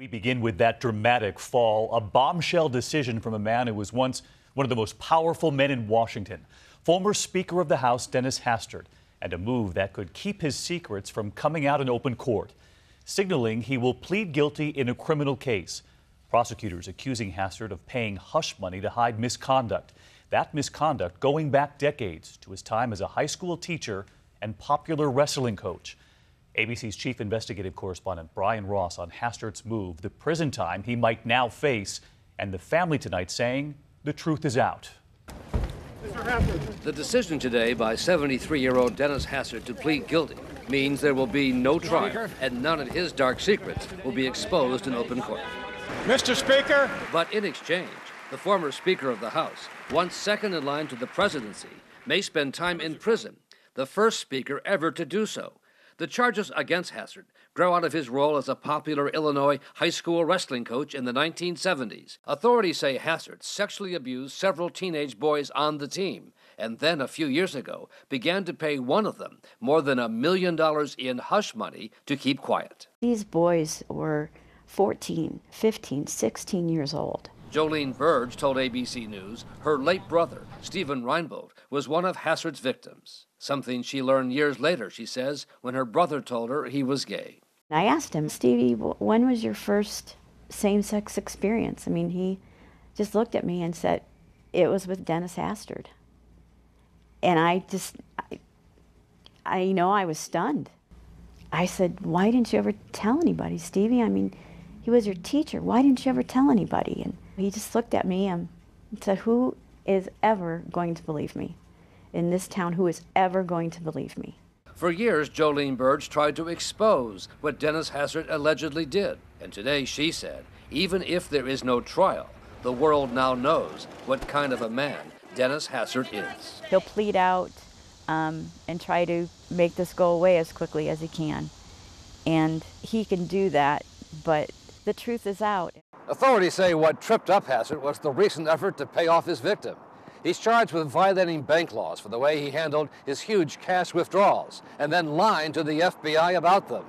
We begin with that dramatic fall, a bombshell decision from a man who was once one of the most powerful men in Washington, former Speaker of the House Dennis Hastert, and a move that could keep his secrets from coming out in open court, signaling he will plead guilty in a criminal case. Prosecutors accusing Hastert of paying hush money to hide misconduct. That misconduct going back decades to his time as a high school teacher and popular wrestling coach. ABC's chief investigative correspondent Brian Ross on Hastert's move, the prison time he might now face, and the family tonight saying the truth is out. The decision today by 73-year-old Dennis Hastert to plead guilty means there will be no trial, and none of his dark secrets will be exposed in open court. Mr. Speaker. But in exchange, the former Speaker of the House, once second in line to the presidency, may spend time in prison, the first Speaker ever to do so. The charges against Hastert grow out of his role as a popular Illinois high school wrestling coach in the 1970s. Authorities say Hastert sexually abused several teenage boys on the team, and then a few years ago began to pay one of them more than $1 million in hush money to keep quiet. These boys were 14, 15, 16 years old. Jolene Burge told ABC News her late brother, Steven Reinbold, was one of Hastert's victims, something she learned years later, she says, when her brother told her he was gay. I asked him, Stevie, when was your first same-sex experience? I mean, he just looked at me and said, it was with Dennis Hastert. And I was stunned. I said, why didn't you ever tell anybody, Stevie? I mean, he was your teacher. Why didn't you ever tell anybody? And he just looked at me and said, who is ever going to believe me? In this town, who is ever going to believe me? For years, Jolene Burge tried to expose what Dennis Hastert allegedly did. And today she said, even if there is no trial, the world now knows what kind of a man Dennis Hastert is. He'll plead out and try to make this go away as quickly as he can. And he can do that, but the truth is out. Authorities say what tripped up Hastert was the recent effort to pay off his victim. He's charged with violating bank laws for the way he handled his huge cash withdrawals and then lying to the FBI about them.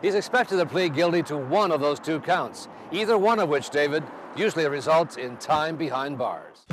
He's expected to plead guilty to one of those two counts, either one of which, David, usually results in time behind bars.